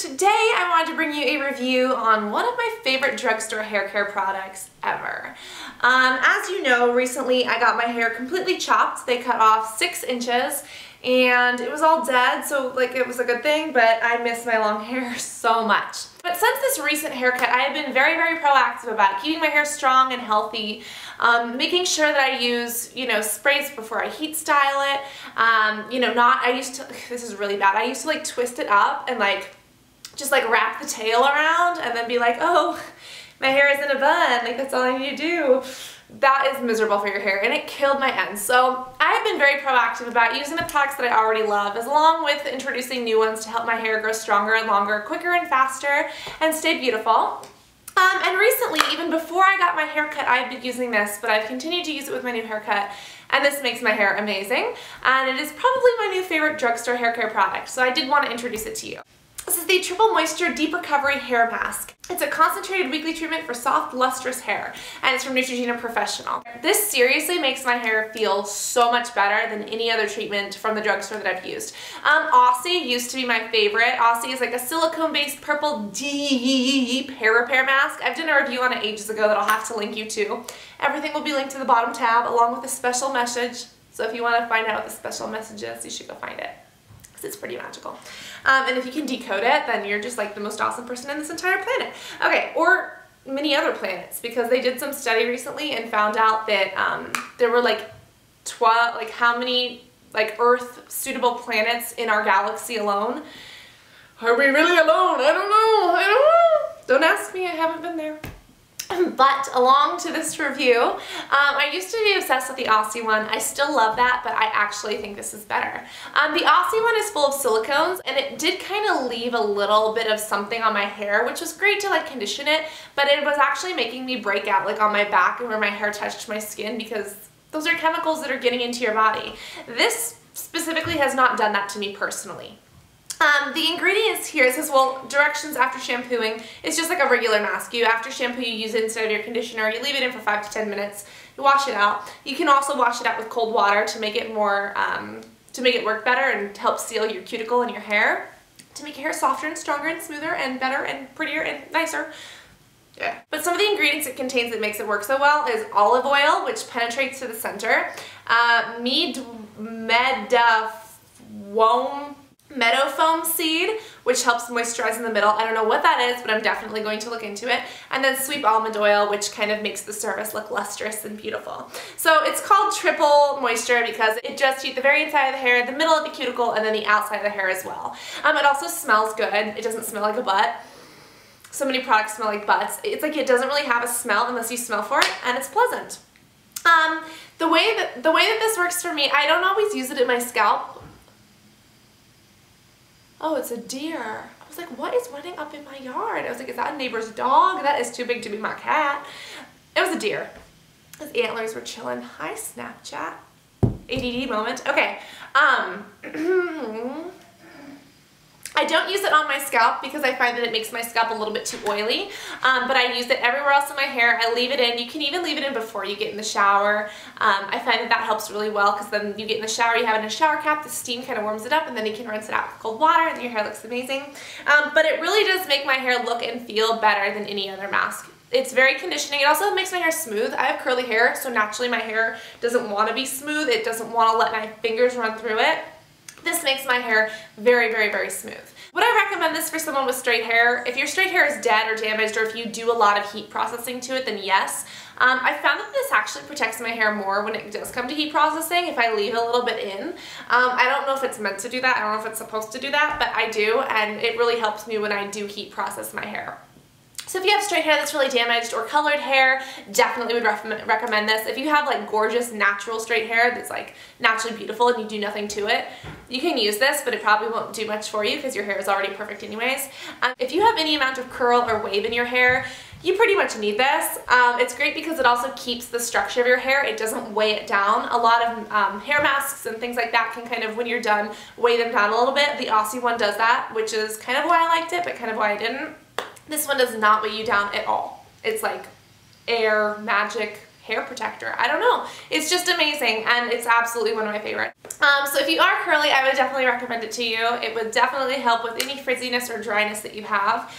today I wanted to bring you a review on one of my favorite drugstore hair care products ever. As you know, recently I got my hair completely chopped. They cut off 6 inches and it was all dead, so like it was a good thing, but I miss my long hair so much. But since this recent haircut, I have been very, very proactive about keeping my hair strong and healthy, making sure that I use, sprays before I heat style it. I used to, this is really bad, I used to like twist it up and just wrap the tail around and then be like, oh, my hair is in a bun, that's all I need to do. That is miserable for your hair, and it killed my ends. So I have been very proactive about using the products that I already love, along with introducing new ones to help my hair grow stronger and longer, quicker and faster, and stay beautiful. And recently, even before I got my haircut, I've been using this, but I've continued to use it with my new haircut, and this makes my hair amazing. And it is probably my new favorite drugstore hair care product, so I did want to introduce it to you. This is the Triple Moisture Deep Recovery Hair Mask. It's a concentrated weekly treatment for soft, lustrous hair, and it's from Neutrogena Professional. This seriously makes my hair feel so much better than any other treatment from the drugstore that I've used. Aussie used to be my favorite. Aussie is like a silicone-based purple deep hair repair mask. I've done a review on it ages ago that I'll have to link you to. Everything will be linked to the bottom tab along with a special message, so if you want to find out what the special message is, you should go find it. It's pretty magical. And if you can decode it, then you're just like the most awesome person on this entire planet. Okay, or many other planets, because they did some study recently and found out that there were how many Earth suitable planets in our galaxy alone. Are we really alone? I don't know. Don't ask me, I haven't been there. But along to this review, I used to be obsessed with the Aussie one. I still love that, but I actually think this is better. The Aussie one is full of silicones, and it did kind of leave a little bit of something on my hair, which was great to condition it, but it was actually making me break out on my back and where my hair touched my skin, because those are chemicals that are getting into your body. This specifically has not done that to me personally. The ingredients here, it says, well, directions after shampooing. It's just like a regular mask. After shampoo, you use it instead of your conditioner. You leave it in for 5 to 10 minutes. You wash it out. You can also wash it out with cold water to make it more, to make it work better and help seal your cuticle and your hair, to make your hair softer and stronger and smoother and better and prettier and nicer. Yeah. But some of the ingredients it contains that makes it work so well is olive oil, which penetrates to the center, meadow foam seed, which helps moisturize in the middle. I don't know what that is, but I'm definitely going to look into it. And then sweet almond oil, which kind of makes the surface look lustrous and beautiful. So it's called Triple Moisture because it just hits the very inside of the hair, the middle of the cuticle, and then the outside of the hair as well. It also smells good. It doesn't smell like a butt. So many products smell like butts. It's like it doesn't really have a smell unless you smell for it, and it's pleasant. The way that this works for me, I don't always use it in my scalp. Oh, it's a deer. I was like, what is running up in my yard? I was like, is that a neighbor's dog? That is too big to be my cat. It was a deer. His antlers were chilling. Hi, Snapchat. ADD moment. Okay. I don't use it on my scalp because I find that it makes my scalp a little bit too oily, but I use it everywhere else in my hair. I leave it in. You can even leave it in before you get in the shower. I find that helps really well because then you get in the shower, you have it in a shower cap, the steam kind of warms it up, and then you can rinse it out with cold water and your hair looks amazing. But it really does make my hair look and feel better than any other mask. It's very conditioning. It also makes my hair smooth. I have curly hair, so naturally my hair doesn't want to be smooth. It doesn't want to let my fingers run through it. This makes my hair very, very, very smooth. Would I recommend this for someone with straight hair? If your straight hair is dead or damaged, or if you do a lot of heat processing to it, then yes. I found that this actually protects my hair more when it does come to heat processing if I leave a little bit in. I don't know if it's meant to do that. I don't know if it's supposed to do that, but I do, and it really helps me when I do heat process my hair. So if you have straight hair that's really damaged or colored hair, definitely would recommend this. If you have gorgeous natural straight hair that's naturally beautiful and you do nothing to it, you can use this, but it probably won't do much for you because your hair is already perfect anyways. If you have any amount of curl or wave in your hair, you pretty much need this. It's great because it also keeps the structure of your hair. It doesn't weigh it down. A lot of hair masks and things like that can when you're done, weigh them down a little bit. The Aussie one does that, which is kind of why I liked it, but kind of why I didn't. This one does not weigh you down at all. It's like air, magic, hair protector. I don't know. It's just amazing and it's absolutely one of my favorites. So if you are curly, I would definitely recommend it to you. It would definitely help with any frizziness or dryness that you have.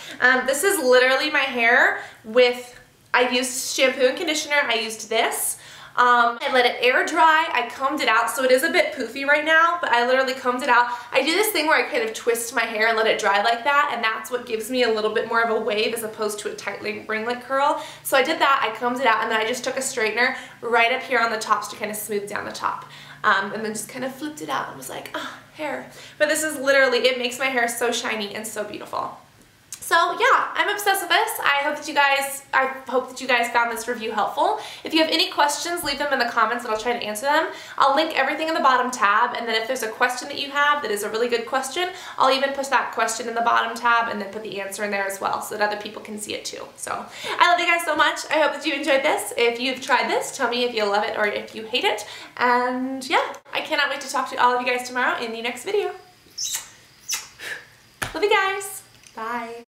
This is literally my hair with, I used shampoo and conditioner, I used this. I let it air dry, I combed it out, so it is a bit poofy right now, but I literally combed it out. I do this thing where I kind of twist my hair and let it dry like that, and that's what gives me a little bit more of a wave as opposed to a tight ringlet curl. So I did that, I combed it out, and then I just took a straightener right up here on the tops to kind of smooth down the top. And then just kind of flipped it out and was like, ah, oh, hair. But this is literally, it makes my hair so shiny and so beautiful. So yeah, I'm obsessed with this. I hope that you guys found this review helpful. If you have any questions, leave them in the comments and I'll try to answer them. I'll link everything in the bottom tab, and then if there's a question that you have that is a really good question, I'll even put that question in the bottom tab and then put the answer in there as well so that other people can see it too. So I love you guys so much. I hope that you enjoyed this. If you've tried this, tell me if you love it or if you hate it. And yeah, I cannot wait to talk to all of you guys tomorrow in the next video. Love you guys.